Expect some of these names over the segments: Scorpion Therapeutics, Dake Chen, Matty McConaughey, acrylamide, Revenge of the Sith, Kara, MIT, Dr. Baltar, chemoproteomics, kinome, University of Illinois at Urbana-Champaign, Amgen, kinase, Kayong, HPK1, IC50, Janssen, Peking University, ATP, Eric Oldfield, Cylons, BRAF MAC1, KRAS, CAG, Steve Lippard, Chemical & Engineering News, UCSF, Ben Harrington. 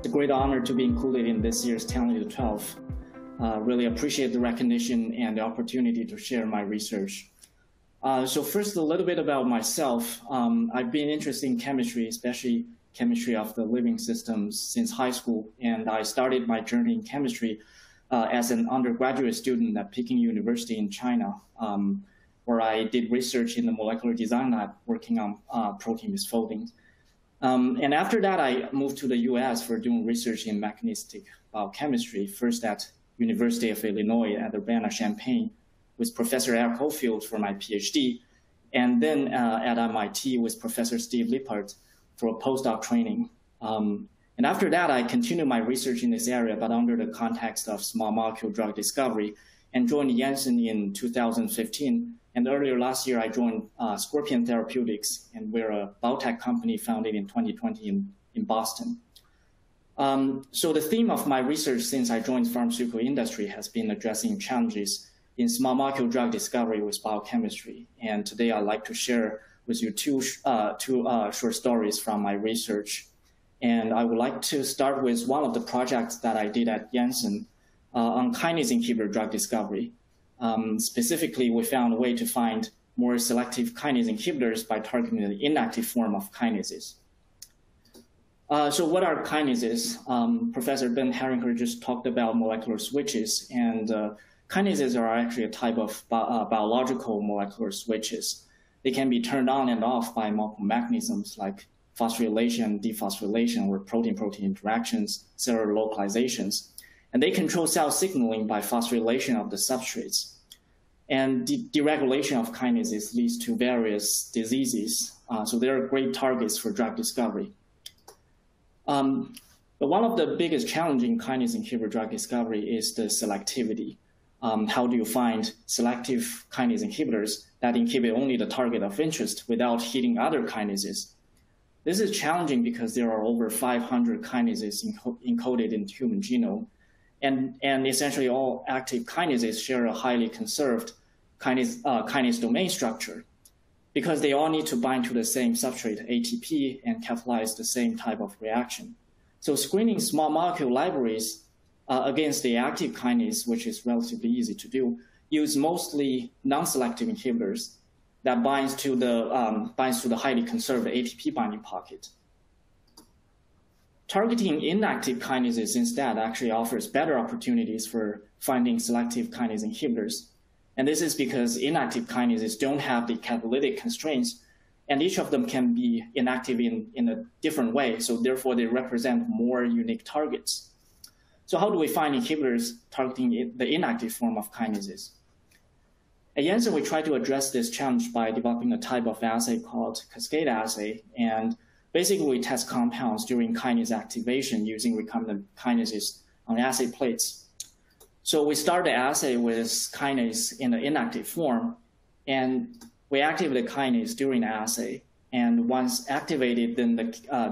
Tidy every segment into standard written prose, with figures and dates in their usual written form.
It's a great honor to be included in this year's Talented 12. Really appreciate the recognition and the opportunity to share my research. So first, a little bit about myself. I've been interested in chemistry, especially chemistry of the living systems, since high school, and I started my journey in chemistry as an undergraduate student at Peking University in China, where I did research in the molecular design lab working on protein misfolding. And after that, I moved to the US for doing research in mechanistic biochemistry, first at University of Illinois at Urbana-Champaign with Professor Eric Oldfield for my PhD, and then at MIT with Professor Steve Lippard for a postdoc training. And after that, I continued my research in this area, but under the context of small molecule drug discovery, and joined Janssen in 2015. And earlier last year, I joined Scorpion Therapeutics, and we're a biotech company founded in 2020 in Boston. So the theme of my research since I joined the pharmaceutical industry has been addressing challenges in small molecule drug discovery with biochemistry. And today, I'd like to share with you two short stories from my research. And I would like to start with one of the projects that I did at Janssen on kinase inhibitor drug discovery. Specifically, we found a way to find more selective kinase inhibitors by targeting the inactive form of kinases. So what are kinases? Professor Ben Harrington just talked about molecular switches, and kinases are actually a type of biological molecular switches. They can be turned on and off by multiple mechanisms like phosphorylation, dephosphorylation, or protein-protein interactions, cellular localizations. And they control cell signaling by phosphorylation of the substrates. And deregulation of kinases leads to various diseases. So they are great targets for drug discovery. But one of the biggest challenges in kinase inhibitor drug discovery is the selectivity. How do you find selective kinase inhibitors that inhibit only the target of interest without hitting other kinases? This is challenging because there are over 500 kinases encoded in the human genome. And essentially all active kinases share a highly conserved kinase domain structure because they all need to bind to the same substrate, ATP, and catalyze the same type of reaction. So screening small molecule libraries against the active kinase, which is relatively easy to do, use mostly non-selective inhibitors that binds to the highly conserved ATP binding pocket. Targeting inactive kinases instead actually offers better opportunities for finding selective kinase inhibitors. And this is because inactive kinases don't have the catalytic constraints, and each of them can be inactive in a different way. So therefore, they represent more unique targets. So how do we find inhibitors targeting the inactive form of kinases? At Janssen, we try to address this challenge by developing a type of assay called cascade assay. And basically, we test compounds during kinase activation using recombinant kinases on assay plates. So we start the assay with kinase in the inactive form, and we activate the kinase during the assay. And once activated, then the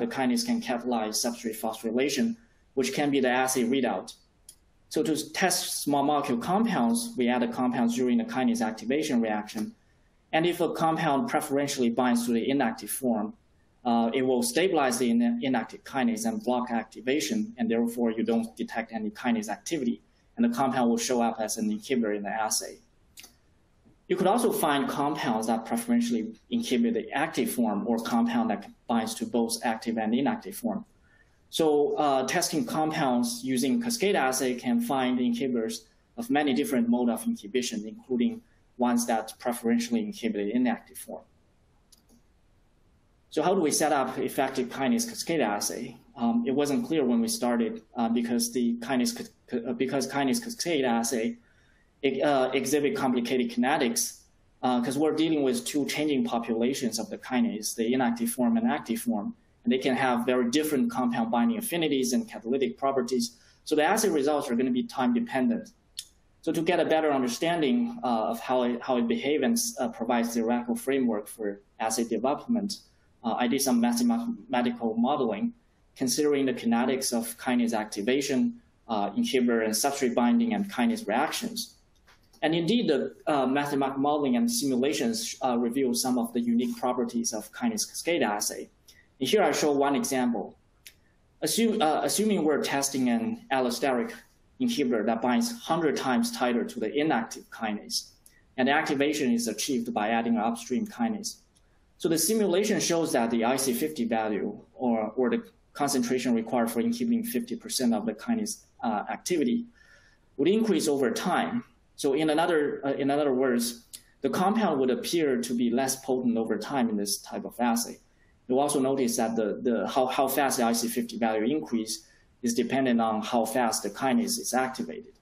kinase can catalyze substrate phosphorylation, which can be the assay readout. So to test small molecule compounds, we add the compounds during the kinase activation reaction. And if a compound preferentially binds to the inactive form, it will stabilize the inactive kinase and block activation, and therefore you don't detect any kinase activity. And the compound will show up as an inhibitor in the assay. You could also find compounds that preferentially inhibit the active form or compound that binds to both active and inactive form. So testing compounds using cascade assay can find inhibitors of many different modes of inhibition, including ones that preferentially inhibit the inactive form. So how do we set up effective kinase cascade assay? It wasn't clear when we started because kinase cascade assay exhibit complicated kinetics because we're dealing with two changing populations of the kinase, the inactive form and active form, and they can have very different compound binding affinities and catalytic properties. So the assay results are going to be time dependent. So to get a better understanding of how it behaves and provides theoretical framework for assay development, I did some mathematical modeling, considering the kinetics of kinase activation, inhibitor and substrate binding, and kinase reactions. And indeed, the mathematical modeling and simulations reveal some of the unique properties of kinase cascade assay. And here I show one example. Assuming we're testing an allosteric inhibitor that binds 100 times tighter to the inactive kinase, and activation is achieved by adding upstream kinase. So the simulation shows that the IC50 value, or the concentration required for inhibiting 50% of the kinase activity, would increase over time. So in other words, the compound would appear to be less potent over time in this type of assay. You'll also notice that how fast the IC50 value increase is dependent on how fast the kinase is activated.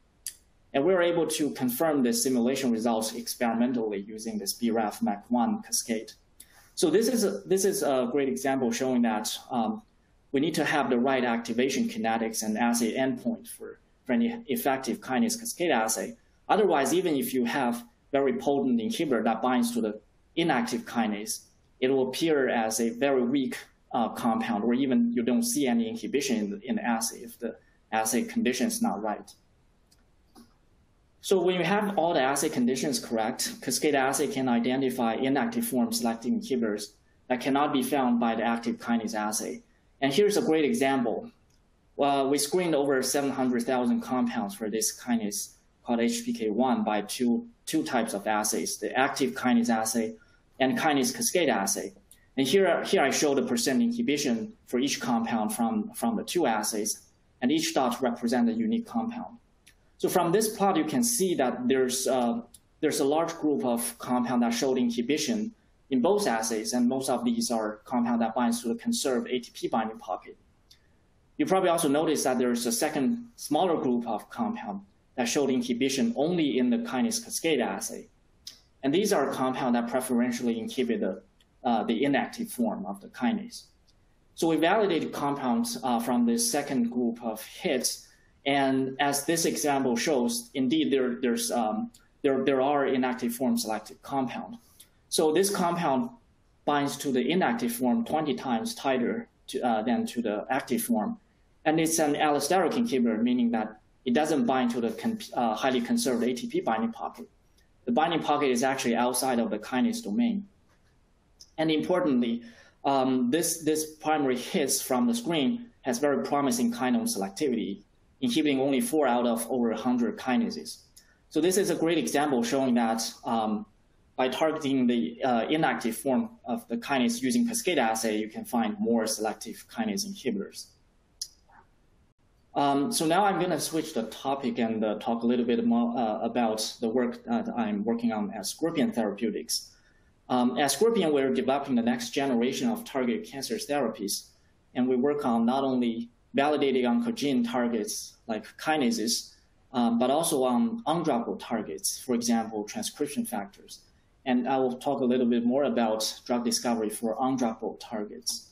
And we were able to confirm the simulation results experimentally using this BRAF MAC1 cascade. So this is a great example showing that we need to have the right activation kinetics and assay endpoint for any effective kinase cascade assay. Otherwise, even if you have very potent inhibitor that binds to the inactive kinase, it will appear as a very weak compound, or even you don't see any inhibition in the assay if the assay condition is not right. So when you have all the assay conditions correct, cascade assay can identify inactive form selective inhibitors that cannot be found by the active kinase assay. And here's a great example. We screened over 700,000 compounds for this kinase called HPK1 by two types of assays, the active kinase assay and kinase cascade assay. And here I show the percent inhibition for each compound from the two assays, and each dot represents a unique compound. So from this plot, you can see that there's a large group of compounds that showed inhibition in both assays, and most of these are compounds that binds to the conserved ATP binding pocket. You probably also notice that there's a second smaller group of compounds that showed inhibition only in the kinase cascade assay. And these are compounds that preferentially inhibit the inactive form of the kinase. So we validated compounds from this second group of hits. And as this example shows, indeed, there are inactive form selective compounds. So this compound binds to the inactive form 20 times tighter than to the active form. And it's an allosteric inhibitor, meaning that it doesn't bind to the highly conserved ATP binding pocket. The binding pocket is actually outside of the kinase domain. And importantly, this primary hits from the screen has very promising kinome selectivity, inhibiting only 4 out of over 100 kinases. So this is a great example showing that by targeting the inactive form of the kinase using cascade assay, you can find more selective kinase inhibitors. So now I'm going to switch the topic and talk a little bit more about the work that I'm working on at Scorpion Therapeutics. At Scorpion, we're developing the next generation of targeted cancer therapies, and we work on not only validating oncogene targets like kinases, but also on undruggable targets, for example, transcription factors. And I will talk a little bit more about drug discovery for undruggable targets.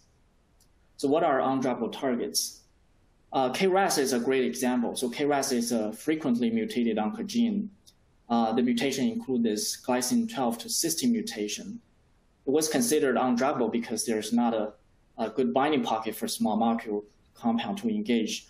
So what are undruggable targets? KRAS is a great example. So KRAS is a frequently mutated oncogene. The mutation includes this glycine 12 to cysteine mutation. It was considered undruggable because there's not a good binding pocket for small molecule compound to engage.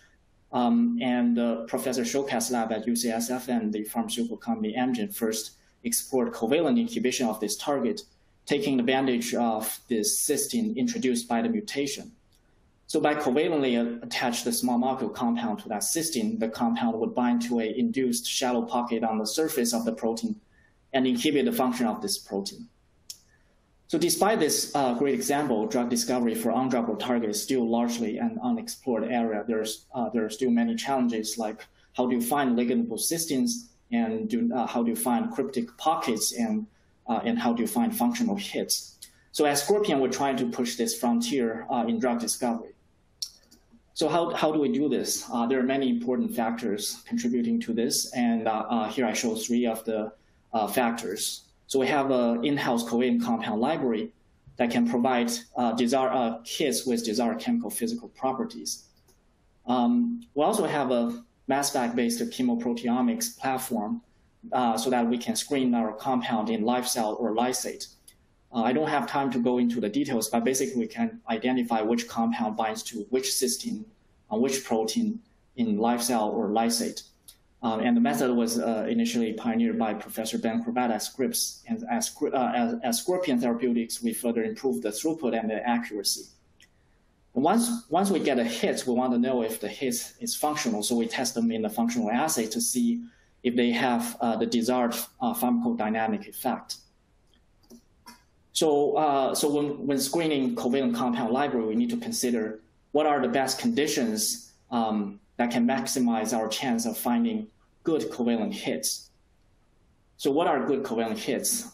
Professor Shokat's lab at UCSF and the pharmaceutical company Amgen first explored covalent inhibition of this target, taking advantage of this cysteine introduced by the mutation. So by covalently attach the small molecule compound to that cysteine, the compound would bind to an induced shallow pocket on the surface of the protein and inhibit the function of this protein. So despite this great example, drug discovery for undruggable targets is still largely an unexplored area. There are still many challenges, like how do you find ligandable cysteines, and how do you find cryptic pockets, and how do you find functional hits. So at Scorpion, we're trying to push this frontier in drug discovery. So how do we do this? There are many important factors contributing to this, and here I show 3 of the factors. So we have an in-house covalent compound library that can provide hits with desired chemical physical properties. We also have a mass spec-based chemoproteomics platform so that we can screen our compound in live cell or lysate. I don't have time to go into the details, but basically we can identify which compound binds to which cysteine on which protein in live cell or lysate. And the method was initially pioneered by Professor Ben Corbett at Scripps. And as Scorpion Therapeutics, we further improved the throughput and the accuracy. Once we get a hit, we want to know if the hit is functional. So we test them in the functional assay to see if they have the desired pharmacodynamic effect. So, when screening covalent compound library, we need to consider what are the best conditions that can maximize our chance of finding good covalent hits. So what are good covalent hits?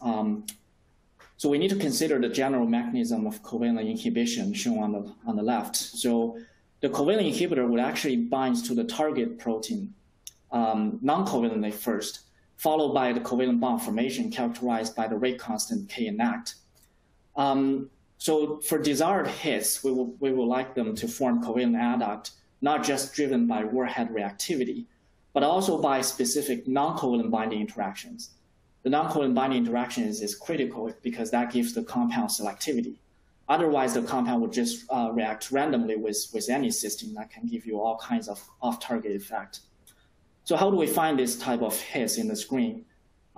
So we need to consider the general mechanism of covalent inhibition shown on the left. So the covalent inhibitor would actually bind to the target protein non-covalently first, followed by the covalent bond formation characterized by the rate constant K and ACT. So for desired hits, we will like them to form covalent adduct, not just driven by warhead reactivity, but also by specific non-covalent binding interactions. The non-covalent binding interaction is critical because that gives the compound selectivity. Otherwise, the compound would just react randomly with any system that can give you all kinds of off-target effect. So how do we find this type of hits in the screen?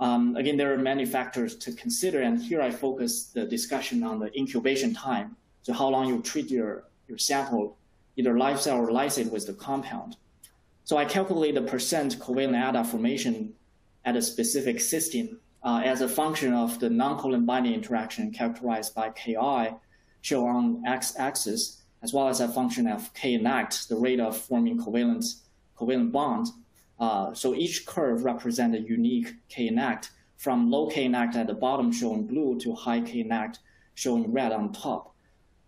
Again, there are many factors to consider, and here I focus the discussion on the incubation time, so how long you treat your sample, either live cell or lysate with the compound. So I calculate the percent covalent adduct formation at a specific cysteine as a function of the non-covalent binding interaction characterized by KI, shown on x-axis, as well as a function of K and ACT, the rate of forming covalent bond. So each curve represents a unique K and ACT, from low K and ACT at the bottom, shown in blue, to high K and ACT, shown in red on top.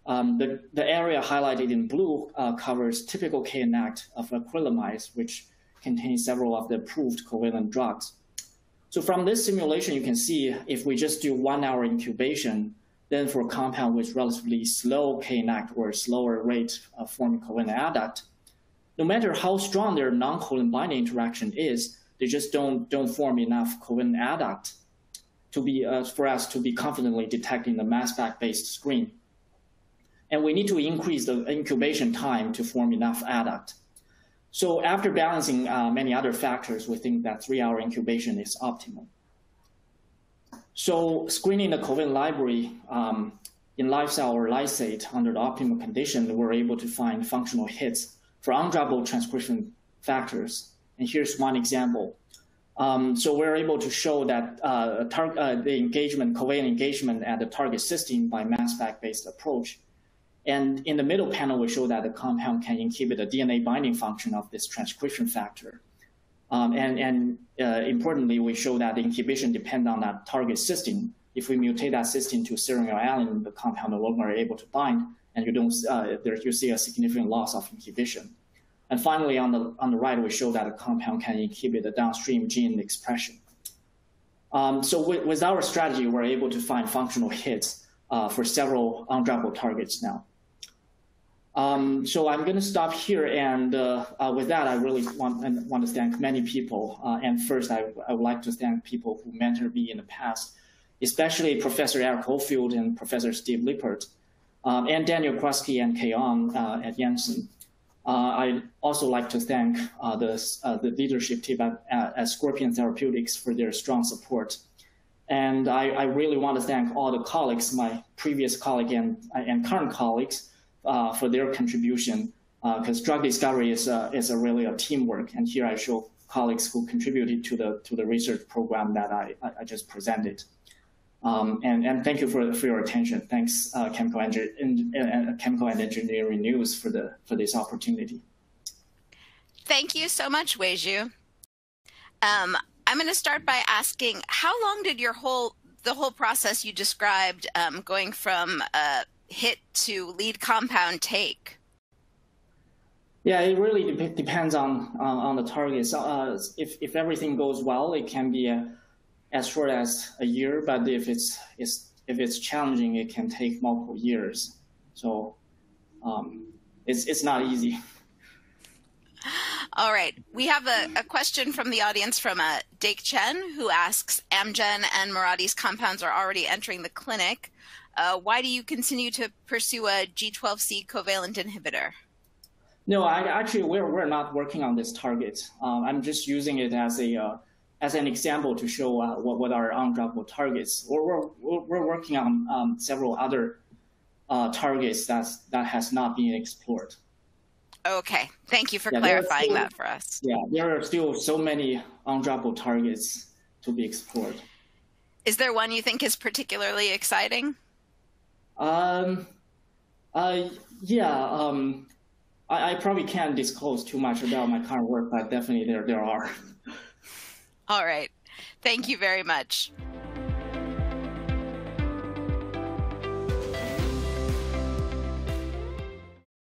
The area highlighted in blue covers typical K and ACT of acrylamide, which contains several of the approved covalent drugs. So from this simulation, you can see if we just do 1 hour incubation, then for a compound with relatively slow K and ACT or slower rate of forming covalent adduct, no matter how strong their non-covalent binding interaction is, they just don't form enough covalent adduct to be for us to be confidently detecting the mass spec-based screen. And we need to increase the incubation time to form enough adduct. So after balancing many other factors, we think that 3-hour incubation is optimal. So screening the covalent library in live cell or lysate under the optimal condition, we're able to find functional hits for undruggable transcription factors. And here's one example. So we're able to show that the engagement, covalent engagement at the target cysteine by mass spec-based approach. And in the middle panel, we show that the compound can inhibit the DNA binding function of this transcription factor. Importantly, we show that the inhibition depends on that target cysteine. If we mutate that cysteine to serine or alanine, the compound no longer able to bind, and you see a significant loss of inhibition. And finally, on the right, we show that the compound can inhibit the downstream gene expression. So with our strategy, we're able to find functional hits for several undruggable targets now. So I'm going to stop here, and with that, I really want to thank many people. And first, I would like to thank people who mentored me in the past, especially Professor Eric Oldfield and Professor Steve Lippard, and Daniel Krosky and Kayong at Janssen. I'd also like to thank the leadership team at Scorpion Therapeutics for their strong support. And I really want to thank all the colleagues, my previous colleague and current colleagues, for their contribution, because drug discovery is really a teamwork. And here I show colleagues who contributed to the research program that I just presented. And thank you for your attention. Thanks, Chemical and Engineering News for this opportunity. Thank you so much, Weizhu. I'm going to start by asking, how long did the whole process you described, going from hit to lead compound, take? Yeah, it really depends on the targets. If everything goes well, it can be as short as a year. But if it's challenging, it can take multiple years. So it's not easy. All right. We have a question from the audience from Dake Chen, who asks, Amgen and Mirati's compounds are already entering the clinic. Why do you continue to pursue a G12C covalent inhibitor? No, actually, we're not working on this target. I'm just using it as an example to show what are undruggable targets. We're working on several other targets that has not been explored. Okay, thank you for clarifying that for us. Yeah, there are still so many undruggable targets to be explored. Is there one you think is particularly exciting? I probably can't disclose too much about my current work, but definitely there are. All right, thank you very much.